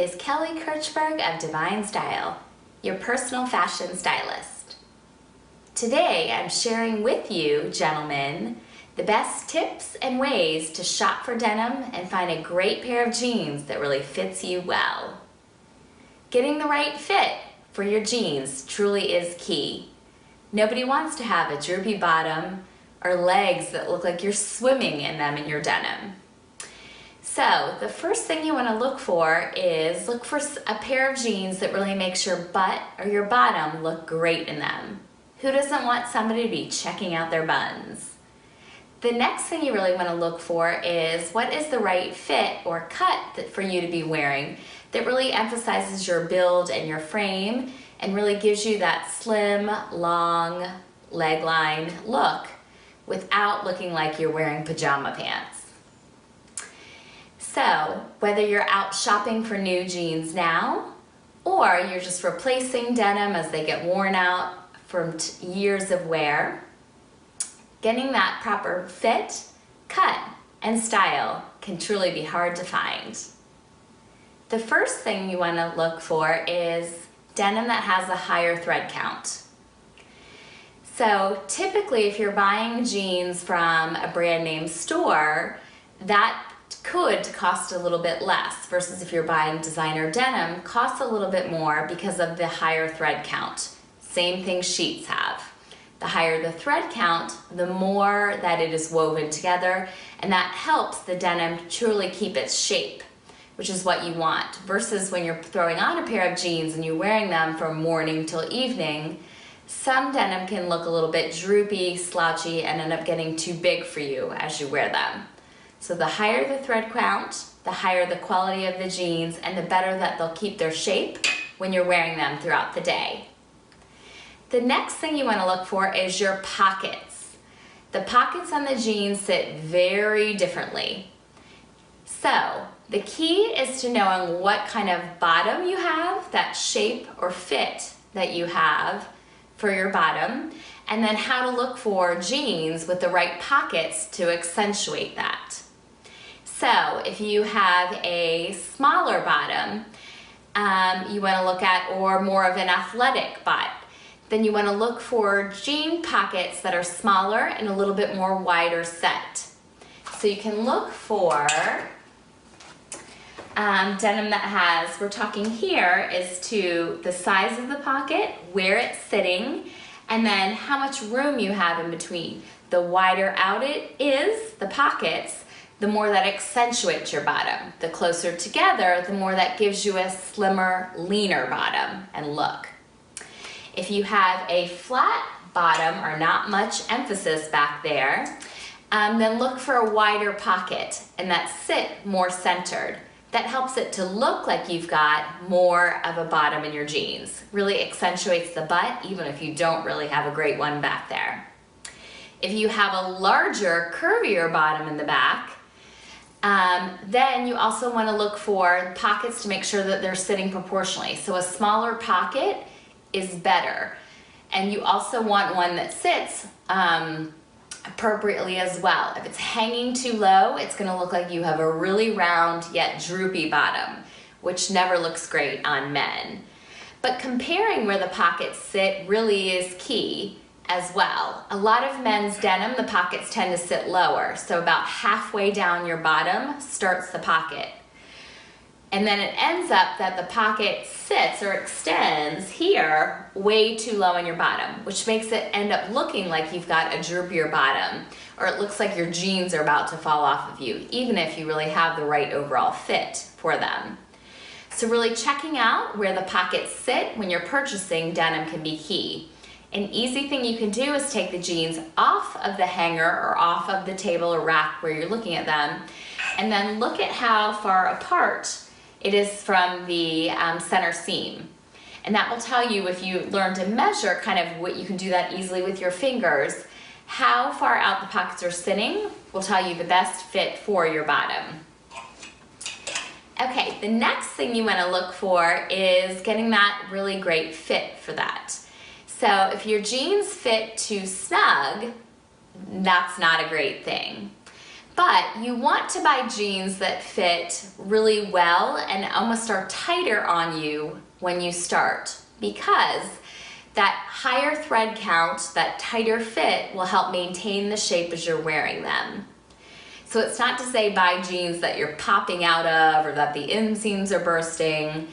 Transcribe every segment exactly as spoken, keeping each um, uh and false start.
is Kelly Kirchberg of Divine Style, your personal fashion stylist. Today I'm sharing with you, gentlemen, the best tips and ways to shop for denim and find a great pair of jeans that really fits you well. Getting the right fit for your jeans truly is key. Nobody wants to have a droopy bottom or legs that look like you're swimming in them in your denim. So the first thing you want to look for is look for a pair of jeans that really makes your butt or your bottom look great in them. Who doesn't want somebody to be checking out their buns? The next thing you really want to look for is what is the right fit or cut that for you to be wearing that really emphasizes your build and your frame and really gives you that slim, long leg line look without looking like you're wearing pajama pants. So, whether you're out shopping for new jeans now, or you're just replacing denim as they get worn out from t- years of wear, getting that proper fit, cut, and style can truly be hard to find. The first thing you want to look for is denim that has a higher thread count. So, typically if you're buying jeans from a brand name store, that could cost a little bit less versus if you're buying designer denim, costs a little bit more because of the higher thread count. Same thing sheets have. The higher the thread count, the more that it is woven together, and that helps the denim truly keep its shape, which is what you want, versus when you're throwing on a pair of jeans and you're wearing them from morning till evening, some denim can look a little bit droopy, slouchy, and end up getting too big for you as you wear them. So the higher the thread count, the higher the quality of the jeans, and the better that they'll keep their shape when you're wearing them throughout the day. The next thing you want to look for is your pockets. The pockets on the jeans sit very differently. So the key is to knowing what kind of bottom you have, that shape or fit that you have for your bottom, and then how to look for jeans with the right pockets to accentuate that. So if you have a smaller bottom, um, you want to look at, or more of an athletic butt, then you want to look for jean pockets that are smaller and a little bit more wider set. So you can look for um, denim that has, we're talking here, is to the size of the pocket, where it's sitting, and then how much room you have in between. The wider out it is, the pockets, the more that accentuates your bottom. The closer together, the more that gives you a slimmer, leaner bottom and look. If you have a flat bottom or not much emphasis back there, um, then look for a wider pocket and that sit more centered. That helps it to look like you've got more of a bottom in your jeans. Really accentuates the butt, even if you don't really have a great one back there. If you have a larger, curvier bottom in the back, um, then you also want to look for pockets to make sure that they're sitting proportionally. So a smaller pocket is better. And you also want one that sits um, appropriately as well. If it's hanging too low, it's going to look like you have a really round yet droopy bottom, which never looks great on men. But comparing where the pockets sit really is key as well. A lot of men's denim, the pockets tend to sit lower, so about halfway down your bottom starts the pocket. And then it ends up that the pocket sits or extends here way too low on your bottom, which makes it end up looking like you've got a droopier bottom, or it looks like your jeans are about to fall off of you, even if you really have the right overall fit for them. So really checking out where the pockets sit when you're purchasing denim can be key. An easy thing you can do is take the jeans off of the hanger or off of the table or rack where you're looking at them, and then look at how far apart it is from the um, center seam. And that will tell you, if you learn to measure, kind of what you can do that easily with your fingers, how far out the pockets are sitting will tell you the best fit for your bottom. Okay, the next thing you want to look for is getting that really great fit for that. So if your jeans fit too snug, that's not a great thing. But you want to buy jeans that fit really well and almost are tighter on you when you start, because that higher thread count, that tighter fit, will help maintain the shape as you're wearing them. So it's not to say buy jeans that you're popping out of or that the inseams are bursting.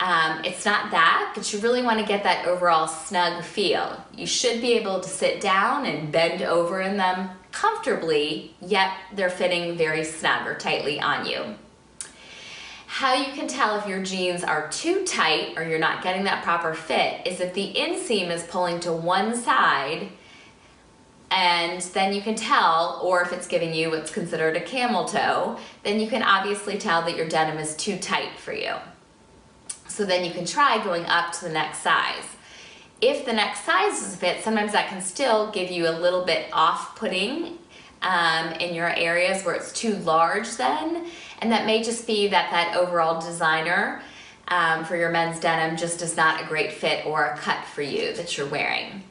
Um, it's not that, but you really want to get that overall snug feel. You should be able to sit down and bend over in them comfortably, yet they're fitting very snug or tightly on you. How you can tell if your jeans are too tight or you're not getting that proper fit is if the inseam is pulling to one side, and then you can tell, or if it's giving you what's considered a camel toe, then you can obviously tell that your denim is too tight for you. So then you can try going up to the next size. If the next size doesn't fit, sometimes that can still give you a little bit off-putting um, in your areas where it's too large then, and that may just be that that overall designer um, for your men's denim just is not a great fit or a cut for you that you're wearing.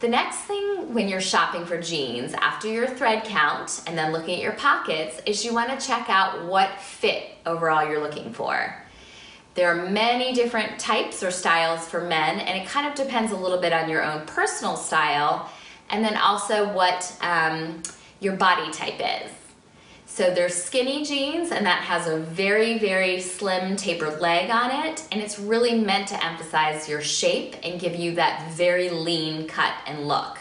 The next thing when you're shopping for jeans, after your thread count and then looking at your pockets, is you want to check out what fit overall you're looking for. There are many different types or styles for men, and it kind of depends a little bit on your own personal style and then also what um, your body type is. So there's skinny jeans, and that has a very, very slim tapered leg on it, and it's really meant to emphasize your shape and give you that very lean cut and look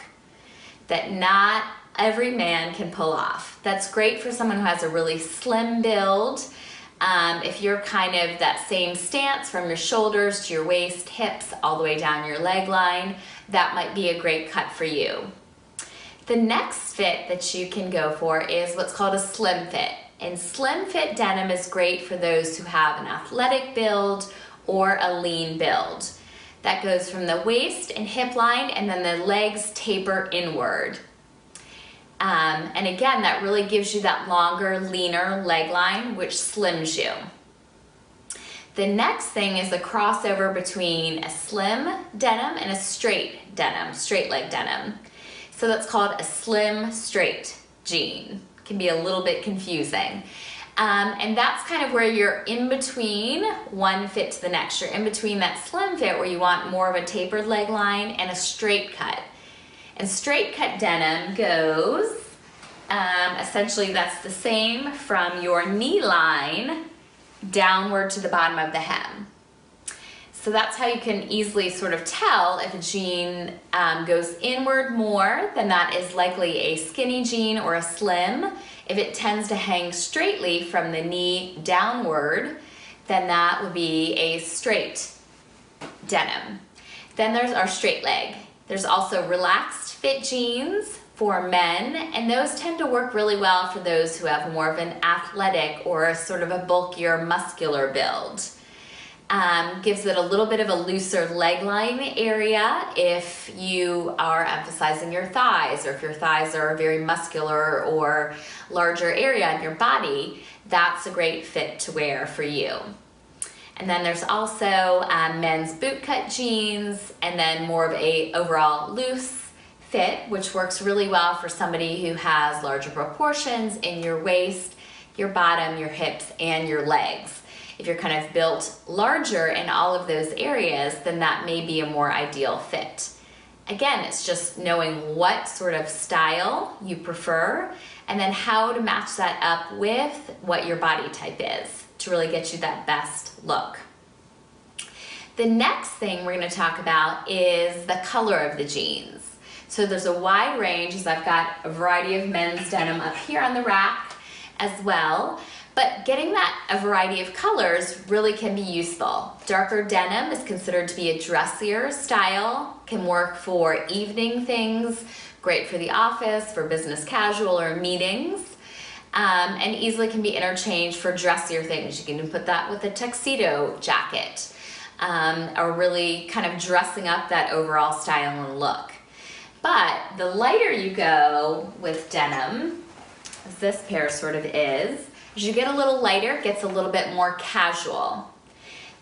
that not every man can pull off. That's great for someone who has a really slim build. Um, if you're kind of that same stance from your shoulders to your waist, hips, all the way down your leg line, that might be a great cut for you. The next fit that you can go for is what's called a slim fit. And slim fit denim is great for those who have an athletic build or a lean build. That goes from the waist and hip line, and then the legs taper inward. Um, and again, that really gives you that longer, leaner leg line, which slims you. The next thing is the crossover between a slim denim and a straight denim, straight leg denim. So that's called a slim straight jean. Can be a little bit confusing. Um, and that's kind of where you're in between one fit to the next. You're in between that slim fit where you want more of a tapered leg line and a straight cut. And straight cut denim goes, um, essentially that's the same from your knee line downward to the bottom of the hem. So that's how you can easily sort of tell if a jean um, goes inward more, then that is likely a skinny jean or a slim. If it tends to hang straightly from the knee downward, then that would be a straight denim. Then there's our straight leg. There's also relaxed fit jeans for men, and those tend to work really well for those who have more of an athletic or a sort of a bulkier muscular build. Um, gives it a little bit of a looser leg line area if you are emphasizing your thighs, or if your thighs are a very muscular or larger area in your body, that's a great fit to wear for you. And then there's also um, men's bootcut jeans, and then more of a overall loose fit, which works really well for somebody who has larger proportions in your waist, your bottom, your hips, and your legs. If you're kind of built larger in all of those areas, then that may be a more ideal fit. Again, it's just knowing what sort of style you prefer and then how to match that up with what your body type is to really get you that best look. The next thing we're going to talk about is the color of the jeans. So there's a wide range, as I've got a variety of men's denim up here on the rack as well. But getting that a variety of colors really can be useful. Darker denim is considered to be a dressier style, can work for evening things, great for the office, for business casual or meetings, um, and easily can be interchanged for dressier things. You can put that with a tuxedo jacket, um, or really kind of dressing up that overall style and look. But the lighter you go with denim, as this pair sort of is, as you get a little lighter, it gets a little bit more casual.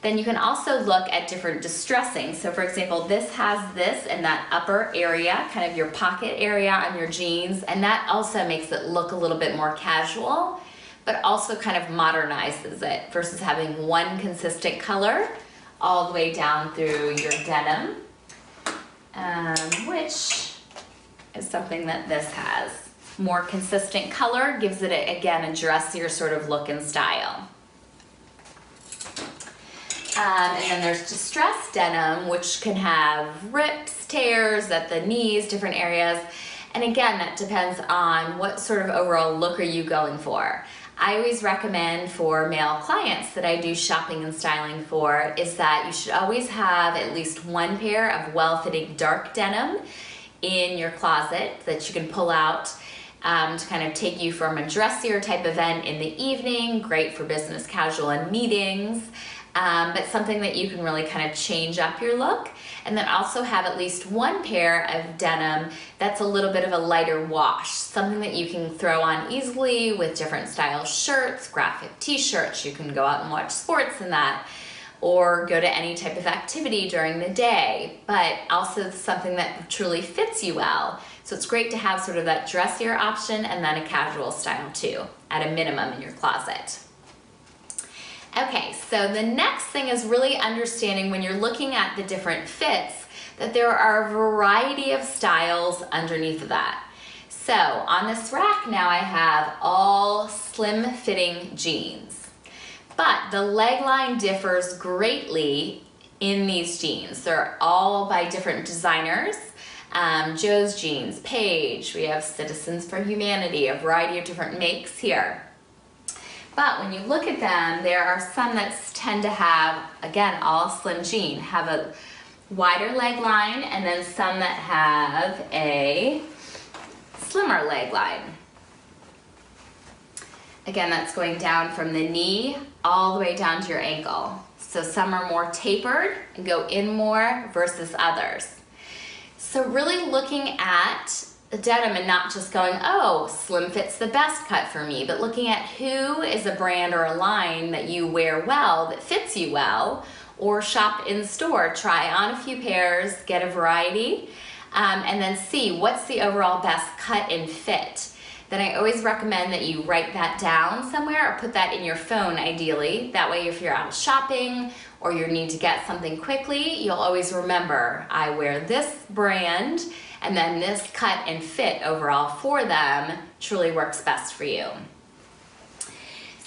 Then you can also look at different distressing. So for example, this has this in that upper area, kind of your pocket area on your jeans, and that also makes it look a little bit more casual, but also kind of modernizes it versus having one consistent color all the way down through your denim, um, which is something that this has. More consistent color gives it, a, again, a dressier sort of look and style. Um, and then there's distressed denim, which can have rips, tears at the knees, different areas. And again, that depends on what sort of overall look are you going for. I always recommend for male clients that I do shopping and styling for is that you should always have at least one pair of well-fitting dark denim in your closet that you can pull out um, to kind of take you from a dressier type event in the evening, great for business casual and meetings. Um, but something that you can really kind of change up your look, and then also have at least one pair of denim that's a little bit of a lighter wash, something that you can throw on easily with different style shirts, graphic t-shirts. You can go out and watch sports in that, or go to any type of activity during the day, but also something that truly fits you well. So it's great to have sort of that dressier option and then a casual style too, at a minimum in your closet. Okay, so the next thing is really understanding when you're looking at the different fits that there are a variety of styles underneath of that. So on this rack now I have all slim fitting jeans, but the leg line differs greatly in these jeans. They're all by different designers. Um, Joe's Jeans, Paige, we have Citizens for Humanity, a variety of different makes here. But when you look at them, there are some that tend to have, again, all slim jean, have a wider leg line, and then some that have a slimmer leg line. Again, that's going down from the knee all the way down to your ankle. So some are more tapered and go in more versus others. So really looking at the denim and not just going, oh, slim fit's the best cut for me, but looking at who is a brand or a line that you wear well, that fits you well, or shop in store, try on a few pairs, get a variety, um, and then see what's the overall best cut and fit. Then I always recommend that you write that down somewhere or put that in your phone ideally. That way if you're out shopping or you need to get something quickly, you'll always remember, I wear this brand, and then this cut and fit overall for them truly works best for you.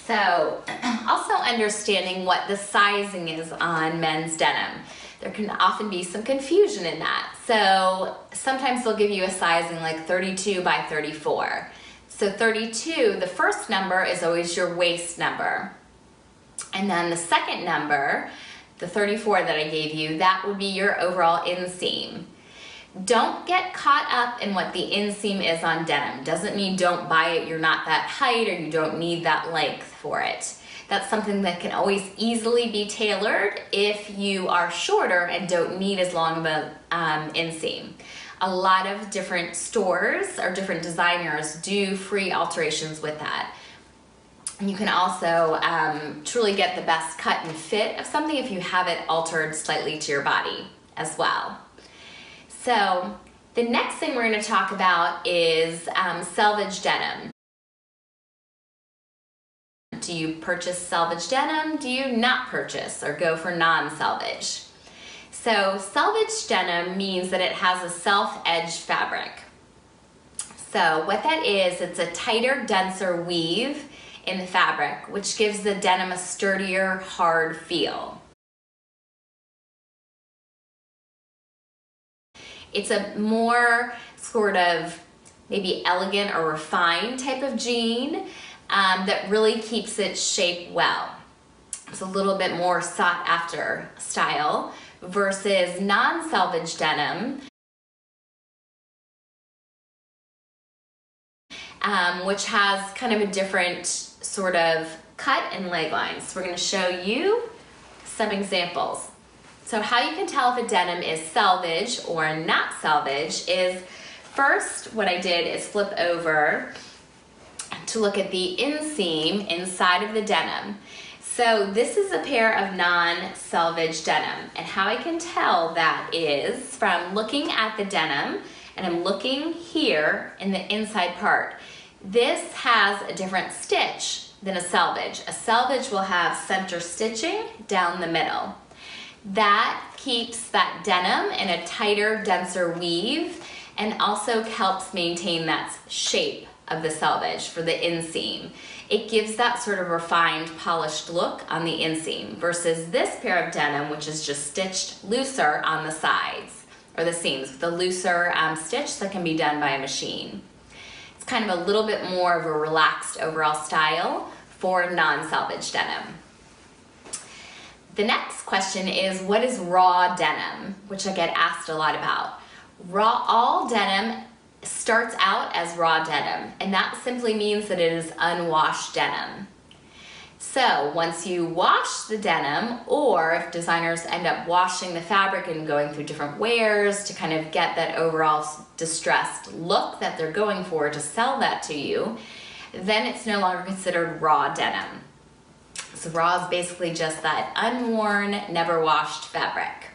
So also understanding what the sizing is on men's denim. There can often be some confusion in that. So sometimes they'll give you a sizing like thirty-two by thirty-four. So thirty-two, the first number is always your waist number. And then the second number, the thirty-four that I gave you, that would be your overall inseam. Don't get caught up in what the inseam is on denim. Doesn't mean don't buy it, you're not that height or you don't need that length for it. That's something that can always easily be tailored if you are shorter and don't need as long of an um, inseam. A lot of different stores or different designers do free alterations with that. And you can also um, truly get the best cut and fit of something if you have it altered slightly to your body as well. So the next thing we're going to talk about is um, selvage denim. Do you purchase selvage denim? Do you not purchase or go for non-selvage? So selvage denim means that it has a self-edged fabric. So what that is, it's a tighter, denser weave in the fabric, which gives the denim a sturdier, hard feel. It's a more sort of maybe elegant or refined type of jean um, that really keeps its shape well. It's a little bit more sought after style versus non-selvage denim, um, which has kind of a different sort of cut and leg lines. So we're going to show you some examples. So how you can tell if a denim is selvage or not selvage is, first what I did is flip over to look at the inseam inside of the denim. So this is a pair of non-selvage denim, and how I can tell that is from looking at the denim, and I'm looking here in the inside part. This has a different stitch than a selvage. A selvage will have center stitching down the middle. That keeps that denim in a tighter, denser weave, and also helps maintain that shape of the selvage for the inseam. It gives that sort of refined, polished look on the inseam versus this pair of denim, which is just stitched looser on the sides or the seams with a looser um, stitch that can be done by a machine. It's kind of a little bit more of a relaxed overall style for non-selvage denim. The next question is, what is raw denim? Which I get asked a lot about. Raw, all denim starts out as raw denim, and that simply means that it is unwashed denim. So once you wash the denim, or if designers end up washing the fabric and going through different wears to kind of get that overall distressed look that they're going for to sell that to you, then it's no longer considered raw denim. So raw is basically just that unworn, never washed fabric.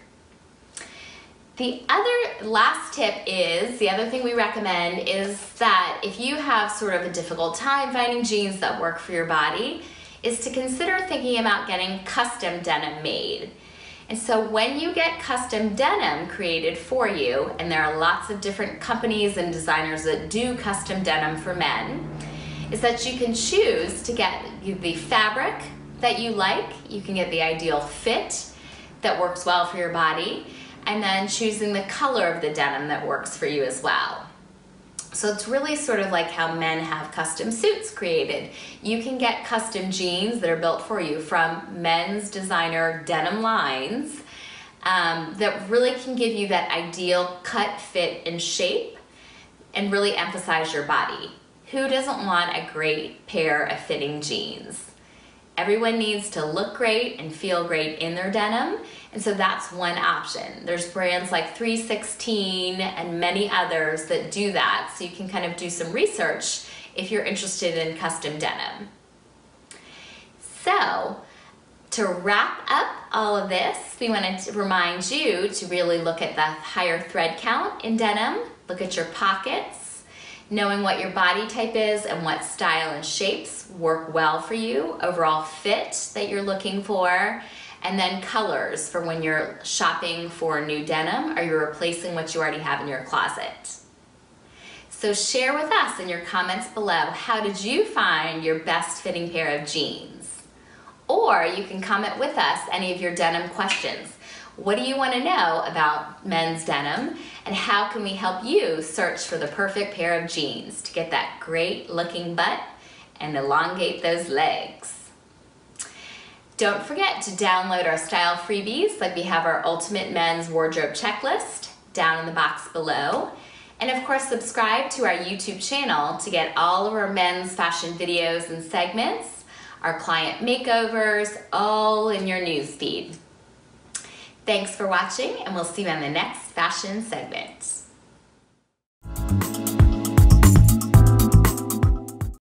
The other last tip is, the other thing we recommend is that if you have sort of a difficult time finding jeans that work for your body, is to consider thinking about getting custom denim made. And so when you get custom denim created for you, and there are lots of different companies and designers that do custom denim for men, is that you can choose to get the fabric that you like, you can get the ideal fit that works well for your body, and then choosing the color of the denim that works for you as well. So it's really sort of like how men have custom suits created. You can get custom jeans that are built for you from men's designer denim lines um, that really can give you that ideal cut, fit, and shape, and really emphasize your body. Who doesn't want a great pair of fitting jeans? Everyone needs to look great and feel great in their denim, and so that's one option. There's brands like three sixteen and many others that do that, so you can kind of do some research if you're interested in custom denim. So, to wrap up all of this, we want to remind you to really look at the higher thread count in denim, look at your pockets, knowing what your body type is and what style and shapes work well for you, overall fit that you're looking for, and then colors for when you're shopping for new denim or you're replacing what you already have in your closet. So share with us in your comments below, how did you find your best fitting pair of jeans? Or you can comment with us any of your denim questions. What do you want to know about men's denim, and how can we help you search for the perfect pair of jeans to get that great looking butt and elongate those legs? Don't forget to download our style freebies, like we have our Ultimate Men's Wardrobe Checklist down in the box below. And of course, subscribe to our YouTube channel to get all of our men's fashion videos and segments, our client makeovers, all in your newsfeed. Thanks for watching, and we'll see you on the next fashion segment.